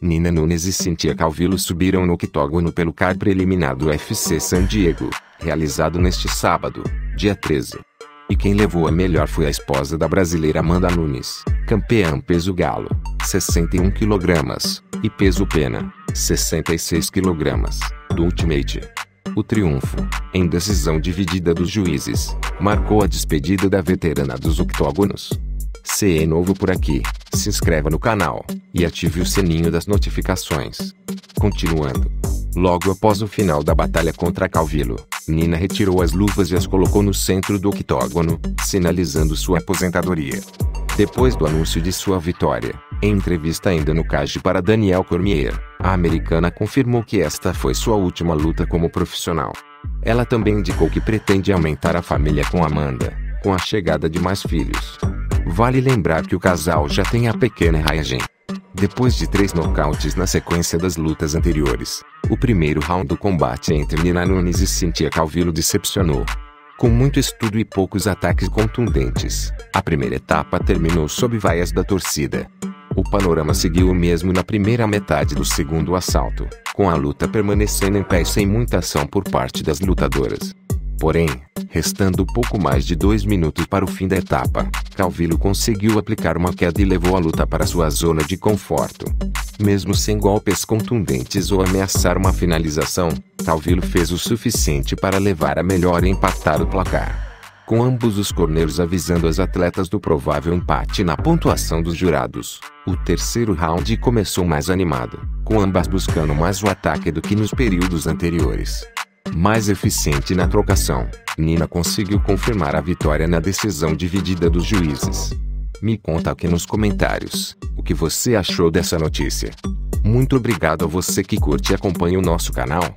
Nina Nunes e Cynthia Calvillo subiram no octógono pelo card preliminar do UFC San Diego, realizado neste sábado, dia 13. E quem levou a melhor foi a esposa da brasileira Amanda Nunes, campeã peso galo, 61 kg, e peso pena, 66 kg, do Ultimate. O triunfo, em decisão dividida dos juízes, marcou a despedida da veterana dos octógonos. Se é novo por aqui, se inscreva no canal, e ative o sininho das notificações. Continuando. Logo após o final da batalha contra Calvillo, Nina retirou as luvas e as colocou no centro do octógono, sinalizando sua aposentadoria. Depois do anúncio de sua vitória, em entrevista ainda no card para Daniel Cormier, a americana confirmou que esta foi sua última luta como profissional. Ela também indicou que pretende aumentar a família com Amanda, com a chegada de mais filhos. Vale lembrar que o casal já tem a pequena Raegen. Depois de 3 nocautes na sequência das lutas anteriores, o primeiro round do combate entre Nina Nunes e Cynthia Calvillo decepcionou. Com muito estudo e poucos ataques contundentes, a primeira etapa terminou sob vaias da torcida. O panorama seguiu o mesmo na primeira metade do segundo assalto, com a luta permanecendo em pé e sem muita ação por parte das lutadoras. Porém, restando pouco mais de 2 minutos para o fim da etapa, Calvillo conseguiu aplicar uma queda e levou a luta para sua zona de conforto. Mesmo sem golpes contundentes ou ameaçar uma finalização, Calvillo fez o suficiente para levar a melhor e empatar o placar. Com ambos os corneiros avisando as atletas do provável empate na pontuação dos jurados, o terceiro round começou mais animado, com ambas buscando mais o ataque do que nos períodos anteriores. Mais eficiente na trocação, Nina conseguiu confirmar a vitória na decisão dividida dos juízes. Me conta aqui nos comentários o que você achou dessa notícia. Muito obrigado a você que curte e acompanha o nosso canal.